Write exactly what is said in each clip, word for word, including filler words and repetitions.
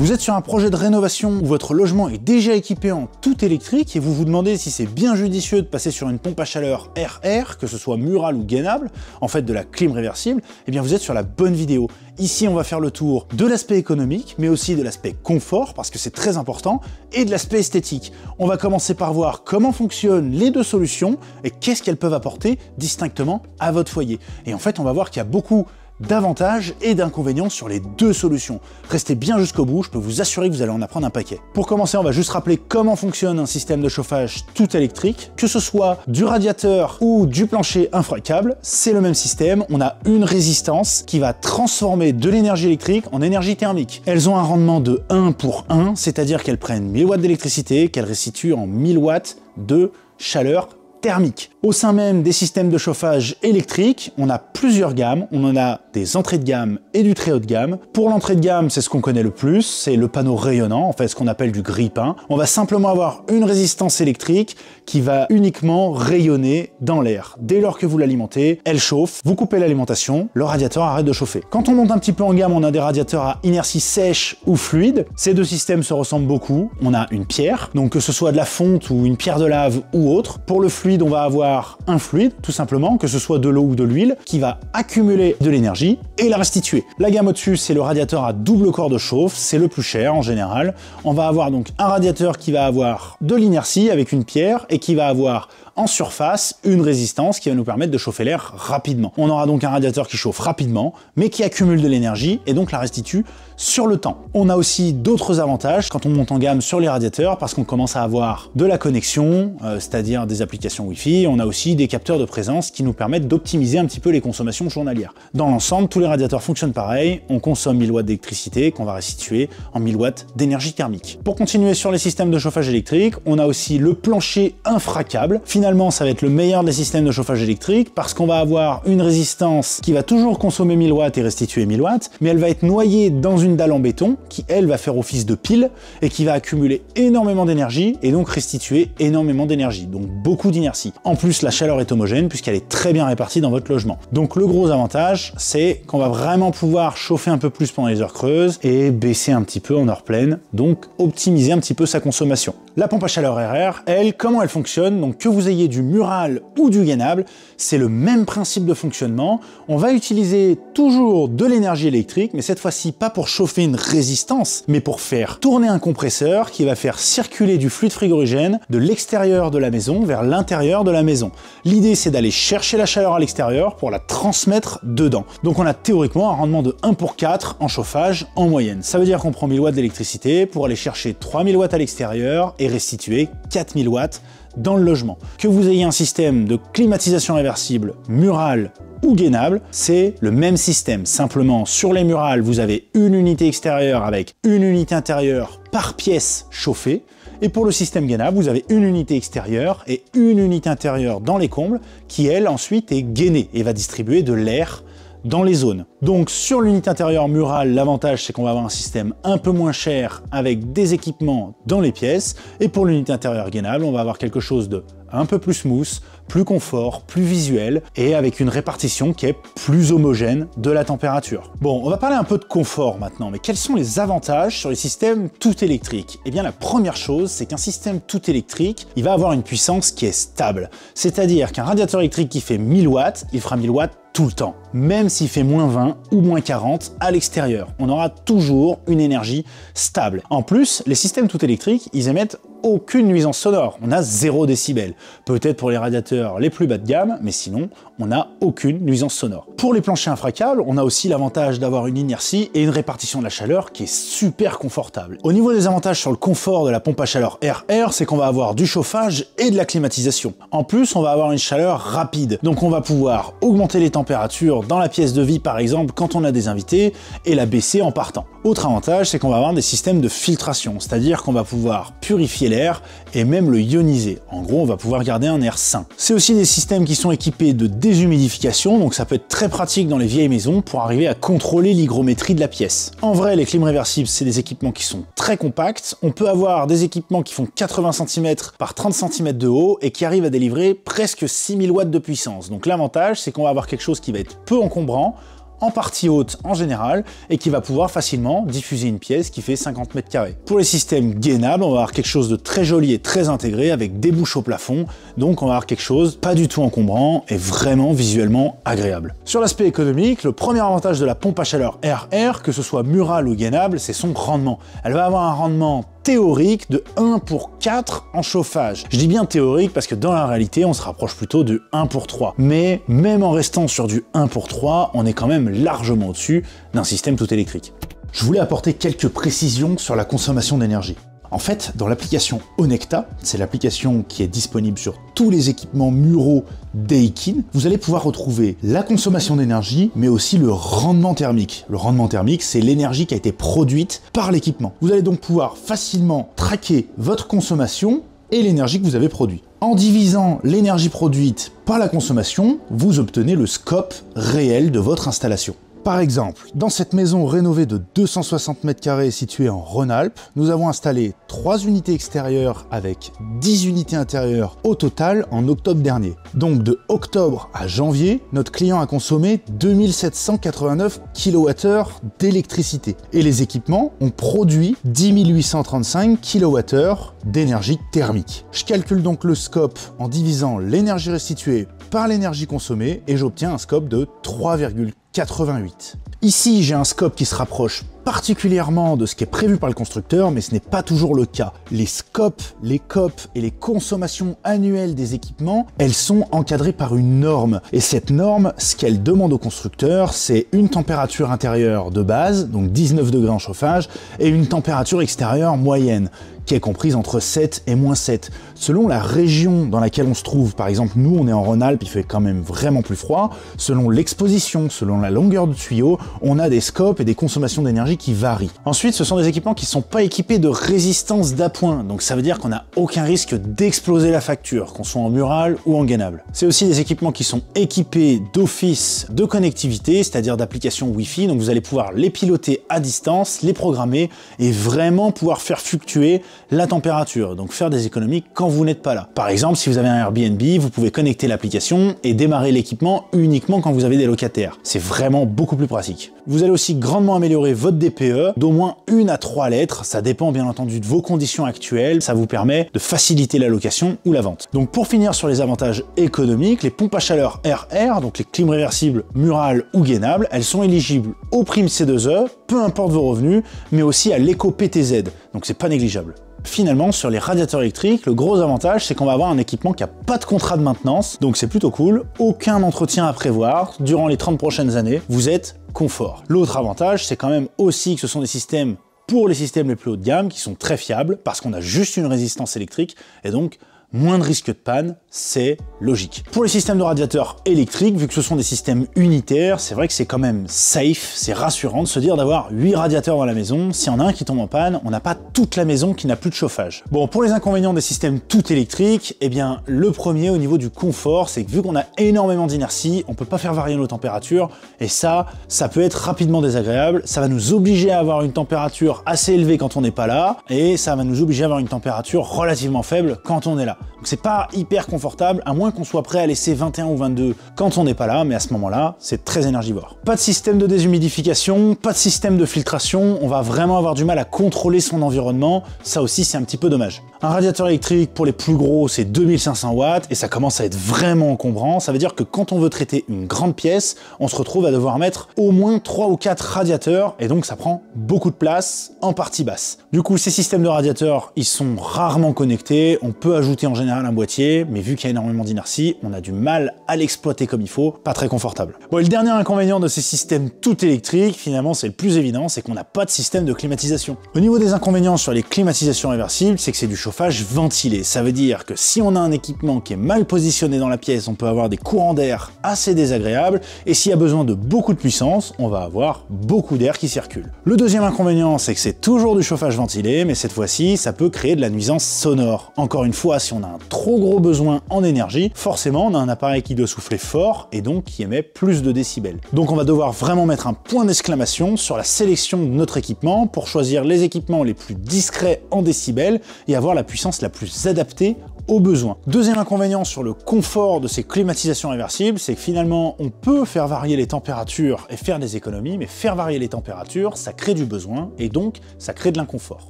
Vous êtes sur un projet de rénovation où votre logement est déjà équipé en tout électrique et vous vous demandez si c'est bien judicieux de passer sur une pompe à chaleur R R, que ce soit murale ou gainable, en fait de la clim réversible, et bien vous êtes sur la bonne vidéo. Ici, on va faire le tour de l'aspect économique, mais aussi de l'aspect confort, parce que c'est très important, et de l'aspect esthétique. On va commencer par voir comment fonctionnent les deux solutions et qu'est-ce qu'elles peuvent apporter distinctement à votre foyer. Et en fait, on va voir qu'il y a beaucoup d'avantages et d'inconvénients sur les deux solutions. Restez bien jusqu'au bout, je peux vous assurer que vous allez en apprendre un paquet. Pour commencer, on va juste rappeler comment fonctionne un système de chauffage tout électrique, que ce soit du radiateur ou du plancher infracable, c'est le même système, on a une résistance qui va transformer de l'énergie électrique en énergie thermique. Elles ont un rendement de un pour un, c'est-à-dire qu'elles prennent mille watts d'électricité, qu'elles restituent en mille watts de chaleur thermique. Au sein même des systèmes de chauffage électrique, on a plusieurs gammes, on en a des entrées de gamme et du très haut de gamme. Pour l'entrée de gamme, c'est ce qu'on connaît le plus, c'est le panneau rayonnant, en fait ce qu'on appelle du grille-pain. On va simplement avoir une résistance électrique qui va uniquement rayonner dans l'air. Dès lors que vous l'alimentez, elle chauffe, vous coupez l'alimentation, le radiateur arrête de chauffer. Quand on monte un petit peu en gamme, on a des radiateurs à inertie sèche ou fluide. Ces deux systèmes se ressemblent beaucoup. On a une pierre, donc que ce soit de la fonte ou une pierre de lave ou autre. Pour le fluide, on va avoir un fluide, tout simplement, que ce soit de l'eau ou de l'huile, qui va accumuler de l'énergie et la restituer. La gamme au-dessus, c'est le radiateur à double corps de chauffe, c'est le plus cher en général. On va avoir donc un radiateur qui va avoir de l'inertie avec une pierre et qui va avoir en surface une résistance qui va nous permettre de chauffer l'air rapidement. On aura donc un radiateur qui chauffe rapidement, mais qui accumule de l'énergie et donc la restitue sur le temps. On a aussi d'autres avantages quand on monte en gamme sur les radiateurs parce qu'on commence à avoir de la connexion, euh, c'est-à-dire des applications Wi-Fi. On a aussi des capteurs de présence qui nous permettent d'optimiser un petit peu les consommations journalières. Dans l'ensemble, tous les radiateurs fonctionnent pareil. On consomme mille watts d'électricité qu'on va restituer en mille watts d'énergie thermique. Pour continuer sur les systèmes de chauffage électrique, on a aussi le plancher infracable. Finalement, ça va être le meilleur des systèmes de chauffage électrique parce qu'on va avoir une résistance qui va toujours consommer mille watts et restituer mille watts, mais elle va être noyée dans une dalle en béton qui, elle, va faire office de pile et qui va accumuler énormément d'énergie et donc restituer énormément d'énergie, donc beaucoup d'inertie. En plus, la chaleur est homogène puisqu'elle est très bien répartie dans votre logement. Donc le gros avantage, c'est qu'on va vraiment pouvoir chauffer un peu plus pendant les heures creuses et baisser un petit peu en heure pleine, donc optimiser un petit peu sa consommation. La pompe à chaleur R R, elle, comment elle fonctionne? Donc que vous ayez du mural ou du gainable, c'est le même principe de fonctionnement. On va utiliser toujours de l'énergie électrique, mais cette fois-ci pas pour chauffer une résistance, mais pour faire tourner un compresseur qui va faire circuler du fluide frigorigène de l'extérieur de la maison vers l'intérieur de la maison. L'idée, c'est d'aller chercher la chaleur à l'extérieur pour la transmettre dedans. Donc on a théoriquement un rendement de un pour quatre en chauffage en moyenne. Ça veut dire qu'on prend mille watts d'électricité pour aller chercher trois mille watts à l'extérieur et restituer quatre mille watts dans le logement. Que vous ayez un système de climatisation réversible, murale ou gainable, c'est le même système. Simplement, sur les murales, vous avez une unité extérieure avec une unité intérieure par pièce chauffée. Et pour le système gainable, vous avez une unité extérieure et une unité intérieure dans les combles qui, elle, ensuite est gainée et va distribuer de l'air dans les zones. Donc sur l'unité intérieure murale, l'avantage c'est qu'on va avoir un système un peu moins cher avec des équipements dans les pièces, et pour l'unité intérieure gainable, on va avoir quelque chose de un peu plus mousse, plus confort, plus visuel, et avec une répartition qui est plus homogène de la température. Bon, on va parler un peu de confort maintenant, mais quels sont les avantages sur les systèmes tout électriques? Eh bien, la première chose, c'est qu'un système tout électrique, il va avoir une puissance qui est stable. C'est-à-dire qu'un radiateur électrique qui fait mille watts, il fera mille watts tout le temps, même s'il fait moins vingt ou moins quarante à l'extérieur. On aura toujours une énergie stable. En plus, les systèmes tout électriques, ils émettent aucune nuisance sonore, on a zéro décibel. Peut-être pour les radiateurs les plus bas de gamme, mais sinon, on n'a aucune nuisance sonore. Pour les planchers infracables, on a aussi l'avantage d'avoir une inertie et une répartition de la chaleur qui est super confortable. Au niveau des avantages sur le confort de la pompe à chaleur R R, c'est qu'on va avoir du chauffage et de la climatisation. En plus, on va avoir une chaleur rapide, donc on va pouvoir augmenter les températures dans la pièce de vie, par exemple, quand on a des invités, et la baisser en partant. Autre avantage, c'est qu'on va avoir des systèmes de filtration, c'est-à-dire qu'on va pouvoir purifier l'air et même le ioniser. En gros, on va pouvoir garder un air sain. C'est aussi des systèmes qui sont équipés de déshumidification, donc ça peut être très pratique dans les vieilles maisons pour arriver à contrôler l'hygrométrie de la pièce. En vrai, les clims réversibles, c'est des équipements qui sont très compacts. On peut avoir des équipements qui font quatre-vingts centimètres par trente centimètres de haut et qui arrivent à délivrer presque six mille watts de puissance. Donc l'avantage, c'est qu'on va avoir quelque chose qui va être peu encombrant, en partie haute en général et qui va pouvoir facilement diffuser une pièce qui fait cinquante mètres carrés. Pour les systèmes gainables, on va avoir quelque chose de très joli et très intégré avec des bouches au plafond, donc on va avoir quelque chose pas du tout encombrant et vraiment visuellement agréable. Sur l'aspect économique, le premier avantage de la pompe à chaleur R R, que ce soit murale ou gainable, c'est son rendement. Elle va avoir un rendement théorique de un pour quatre en chauffage. Je dis bien théorique parce que dans la réalité, on se rapproche plutôt du un pour trois. Mais même en restant sur du un pour trois, on est quand même largement au-dessus d'un système tout électrique. Je voulais apporter quelques précisions sur la consommation d'énergie. En fait, dans l'application Onecta, c'est l'application qui est disponible sur tous les équipements muraux Daikin, vous allez pouvoir retrouver la consommation d'énergie, mais aussi le rendement thermique. Le rendement thermique, c'est l'énergie qui a été produite par l'équipement. Vous allez donc pouvoir facilement traquer votre consommation et l'énergie que vous avez produite. En divisant l'énergie produite par la consommation, vous obtenez le scope réel de votre installation. Par exemple, dans cette maison rénovée de deux cent soixante mètres carrés située en Rhône-Alpes, nous avons installé trois unités extérieures avec dix unités intérieures au total en octobre dernier. Donc de octobre à janvier, notre client a consommé deux mille sept cent quatre-vingt-neuf kilowattheures d'électricité et les équipements ont produit dix mille huit cent trente-cinq kilowattheures d'énergie thermique. Je calcule donc le scope en divisant l'énergie restituée par l'énergie consommée et j'obtiens un scope de trois virgule quatre-vingt-huit. Ici, j'ai un scope qui se rapproche particulièrement de ce qui est prévu par le constructeur, mais ce n'est pas toujours le cas. Les scopes, les C O P et les consommations annuelles des équipements, elles sont encadrées par une norme. Et cette norme, ce qu'elle demande au constructeur, c'est une température intérieure de base, donc dix-neuf degrés en chauffage, et une température extérieure moyenne, qui est comprise entre sept et moins sept. Selon la région dans laquelle on se trouve, par exemple, nous, on est en Rhône-Alpes, il fait quand même vraiment plus froid, selon l'exposition, selon la longueur du tuyau, on a des scopes et des consommations d'énergie qui varient. Ensuite, ce sont des équipements qui ne sont pas équipés de résistance d'appoint, donc ça veut dire qu'on n'a aucun risque d'exploser la facture, qu'on soit en mural ou en gainable. C'est aussi des équipements qui sont équipés d'office de connectivité, c'est-à-dire d'applications Wi-Fi, donc vous allez pouvoir les piloter à distance, les programmer et vraiment pouvoir faire fluctuer la température, donc faire des économies quand vous n'êtes pas là. Par exemple, si vous avez un Airbnb, vous pouvez connecter l'application et démarrer l'équipement uniquement quand vous avez des locataires. C'est vraiment beaucoup plus pratique. Vous allez aussi grandement améliorer votre D P E d'au moins une à trois lettres, ça dépend bien entendu de vos conditions actuelles, ça vous permet de faciliter la location ou la vente. Donc pour finir sur les avantages économiques, les pompes à chaleur R R, donc les clims réversibles murales ou gainables, elles sont éligibles aux primes C deux E, peu importe vos revenus, mais aussi à l'éco-P T Z, donc c'est pas négligeable. Finalement, sur les radiateurs électriques, le gros avantage, c'est qu'on va avoir un équipement qui n'a pas de contrat de maintenance, donc c'est plutôt cool, aucun entretien à prévoir, durant les trente prochaines années, vous êtes confort. L'autre avantage, c'est quand même aussi que ce sont des systèmes, pour les systèmes les plus haut de gamme, qui sont très fiables, parce qu'on a juste une résistance électrique, et donc moins de risque de panne, c'est logique. Pour les systèmes de radiateurs électriques, vu que ce sont des systèmes unitaires, c'est vrai que c'est quand même safe, c'est rassurant de se dire d'avoir huit radiateurs dans la maison, s'il y en a un qui tombe en panne, on n'a pas toute la maison qui n'a plus de chauffage. Bon, pour les inconvénients des systèmes tout électriques, eh bien le premier au niveau du confort, c'est que vu qu'on a énormément d'inertie, on peut pas faire varier nos températures, et ça, ça peut être rapidement désagréable, ça va nous obliger à avoir une température assez élevée quand on n'est pas là, et ça va nous obliger à avoir une température relativement faible quand on est là. Donc c'est pas hyper confortable, à moins qu'on soit prêt à laisser vingt et un ou vingt-deux quand on n'est pas là, mais à ce moment-là, c'est très énergivore. Pas de système de déshumidification, pas de système de filtration, on va vraiment avoir du mal à contrôler son environnement, ça aussi c'est un petit peu dommage. Un radiateur électrique pour les plus gros, c'est deux mille cinq cents watts, et ça commence à être vraiment encombrant, ça veut dire que quand on veut traiter une grande pièce, on se retrouve à devoir mettre au moins trois ou quatre radiateurs, et donc ça prend beaucoup de place en partie basse. Du coup, ces systèmes de radiateurs, ils sont rarement connectés, on peut ajouter en général un boîtier, mais vu qu'il y a énormément d'inertie, on a du mal à l'exploiter comme il faut, pas très confortable. Bon, et le dernier inconvénient de ces systèmes tout électriques, finalement c'est le plus évident, c'est qu'on n'a pas de système de climatisation. Au niveau des inconvénients sur les climatisations réversibles, c'est que c'est du chauffage ventilé. Ça veut dire que si on a un équipement qui est mal positionné dans la pièce, on peut avoir des courants d'air assez désagréables, et s'il y a besoin de beaucoup de puissance, on va avoir beaucoup d'air qui circule. Le deuxième inconvénient, c'est que c'est toujours du chauffage ventilé, mais cette fois-ci, ça peut créer de la nuisance sonore. Encore une fois, si on a un trop gros besoin en énergie, forcément on a un appareil qui doit souffler fort et donc qui émet plus de décibels. Donc on va devoir vraiment mettre un point d'exclamation sur la sélection de notre équipement pour choisir les équipements les plus discrets en décibels et avoir la puissance la plus adaptée au besoin. Deuxième inconvénient sur le confort de ces climatisations réversibles, c'est que finalement on peut faire varier les températures et faire des économies, mais faire varier les températures, ça crée du besoin et donc ça crée de l'inconfort.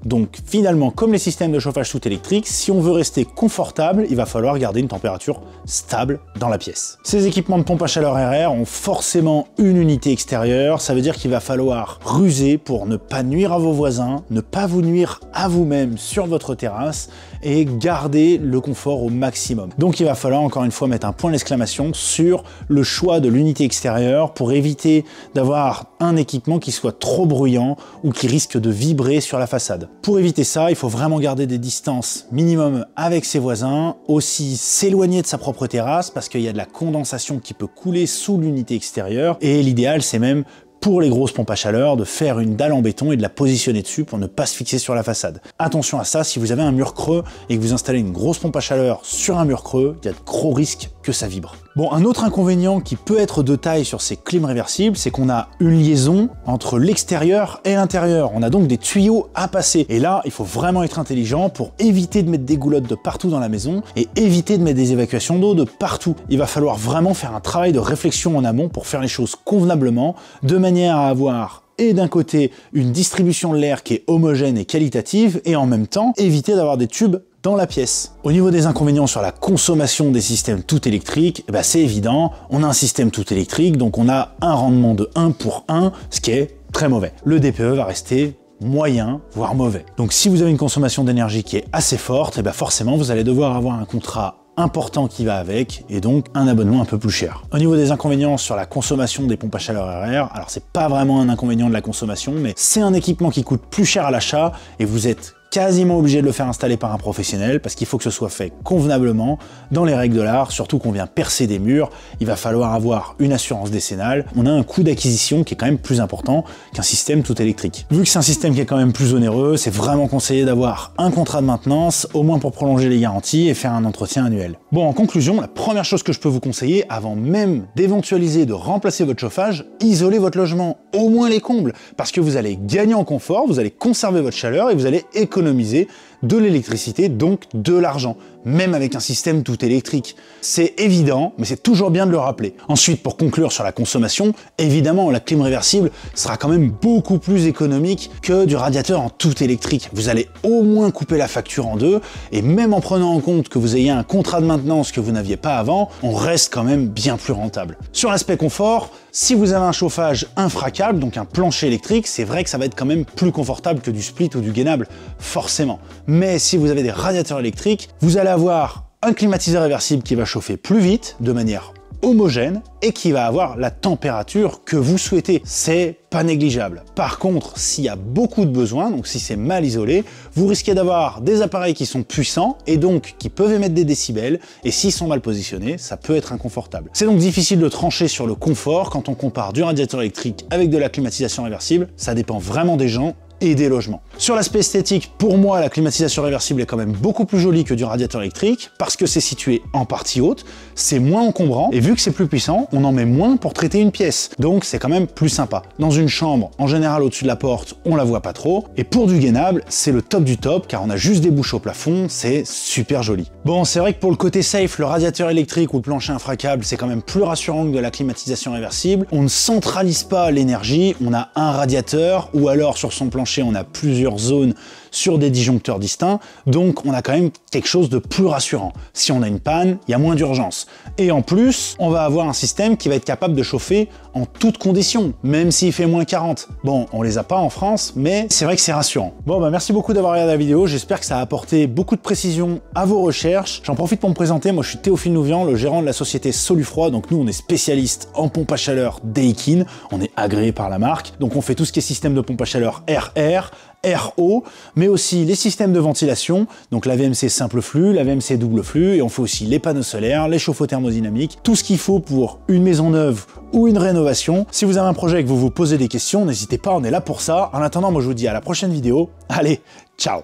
Donc finalement, comme les systèmes de chauffage tout électrique, si on veut rester confortable, il va falloir garder une température stable dans la pièce. Ces équipements de pompe à chaleur R R ont forcément une unité extérieure, ça veut dire qu'il va falloir ruser pour ne pas nuire à vos voisins, ne pas vous nuire à vous-même sur votre terrasse et garder le confort au maximum. Donc il va falloir encore une fois mettre un point d'exclamation sur le choix de l'unité extérieure pour éviter d'avoir un équipement qui soit trop bruyant ou qui risque de vibrer sur la façade. Pour éviter ça, il faut vraiment garder des distances minimum avec ses voisins, aussi s'éloigner de sa propre terrasse parce qu'il y a de la condensation qui peut couler sous l'unité extérieure et l'idéal c'est même pour les grosses pompes à chaleur, de faire une dalle en béton et de la positionner dessus pour ne pas se fixer sur la façade. Attention à ça, si vous avez un mur creux et que vous installez une grosse pompe à chaleur sur un mur creux, il y a de gros risques que ça vibre. Bon, un autre inconvénient qui peut être de taille sur ces clims réversibles, c'est qu'on a une liaison entre l'extérieur et l'intérieur. On a donc des tuyaux à passer. Et là, il faut vraiment être intelligent pour éviter de mettre des goulottes de partout dans la maison et éviter de mettre des évacuations d'eau de partout. Il va falloir vraiment faire un travail de réflexion en amont pour faire les choses convenablement, de manière à avoir et d'un côté une distribution de l'air qui est homogène et qualitative et en même temps éviter d'avoir des tubes dans la pièce. Au niveau des inconvénients sur la consommation des systèmes tout électriques, eh ben c'est évident, on a un système tout électrique donc on a un rendement de un pour un, ce qui est très mauvais. Le D P E va rester moyen, voire mauvais. Donc si vous avez une consommation d'énergie qui est assez forte, eh ben forcément vous allez devoir avoir un contrat important qui va avec et donc un abonnement un peu plus cher. Au niveau des inconvénients sur la consommation des pompes à chaleur R R, alors c'est pas vraiment un inconvénient de la consommation mais c'est un équipement qui coûte plus cher à l'achat et vous êtes quasiment obligé de le faire installer par un professionnel parce qu'il faut que ce soit fait convenablement dans les règles de l'art, surtout qu'on vient percer des murs, il va falloir avoir une assurance décennale, on a un coût d'acquisition qui est quand même plus important qu'un système tout électrique. Vu que c'est un système qui est quand même plus onéreux, c'est vraiment conseillé d'avoir un contrat de maintenance, au moins pour prolonger les garanties et faire un entretien annuel. Bon, en conclusion, la première chose que je peux vous conseiller, avant même d'éventualiser de remplacer votre chauffage, isolez votre logement, au moins les combles, parce que vous allez gagner en confort, vous allez conserver votre chaleur et vous allez économiser économiser de l'électricité, donc de l'argent, même avec un système tout électrique. C'est évident, mais c'est toujours bien de le rappeler. Ensuite, pour conclure sur la consommation, évidemment, la clim réversible sera quand même beaucoup plus économique que du radiateur en tout électrique. Vous allez au moins couper la facture en deux, et même en prenant en compte que vous ayez un contrat de maintenance que vous n'aviez pas avant, on reste quand même bien plus rentable. Sur l'aspect confort, si vous avez un chauffage infracable, donc un plancher électrique, c'est vrai que ça va être quand même plus confortable que du split ou du gainable, forcément. Mais si vous avez des radiateurs électriques, vous allez avoir un climatiseur réversible qui va chauffer plus vite, de manière homogène, et qui va avoir la température que vous souhaitez. C'est pas négligeable. Par contre, s'il y a beaucoup de besoins, donc si c'est mal isolé, vous risquez d'avoir des appareils qui sont puissants et donc qui peuvent émettre des décibels, et s'ils sont mal positionnés, ça peut être inconfortable. C'est donc difficile de trancher sur le confort quand on compare du radiateur électrique avec de la climatisation réversible, ça dépend vraiment des gens et des logements. Sur l'aspect esthétique, pour moi, la climatisation réversible est quand même beaucoup plus jolie que du radiateur électrique parce que c'est situé en partie haute, c'est moins encombrant et vu que c'est plus puissant, on en met moins pour traiter une pièce. Donc c'est quand même plus sympa. Dans une chambre, en général au-dessus de la porte, on la voit pas trop et pour du gainable, c'est le top du top car on a juste des bouches au plafond, c'est super joli. Bon, c'est vrai que pour le côté safe, le radiateur électrique ou le plancher infracable, c'est quand même plus rassurant que de la climatisation réversible. On ne centralise pas l'énergie, on a un radiateur ou alors sur son plancher on a plusieurs zones sur des disjoncteurs distincts, donc on a quand même quelque chose de plus rassurant. Si on a une panne, il y a moins d'urgence. Et en plus, on va avoir un système qui va être capable de chauffer en toutes conditions, même s'il fait moins quarante. Bon, on les a pas en France, mais c'est vrai que c'est rassurant. Bon, bah merci beaucoup d'avoir regardé la vidéo, j'espère que ça a apporté beaucoup de précision à vos recherches. J'en profite pour me présenter, moi je suis Théophile Nouvian, le gérant de la société Solufroid, donc nous on est spécialiste en pompe à chaleur Daikin, on est agréé par la marque, donc on fait tout ce qui est système de pompe à chaleur R R, R O, mais aussi les systèmes de ventilation, donc la V M C simple flux, la V M C double flux, et on fait aussi les panneaux solaires, les chauffe-eau thermodynamiques, tout ce qu'il faut pour une maison neuve ou une rénovation. Si vous avez un projet et que vous vous posez des questions, n'hésitez pas, on est là pour ça. En attendant, moi je vous dis à la prochaine vidéo. Allez, ciao!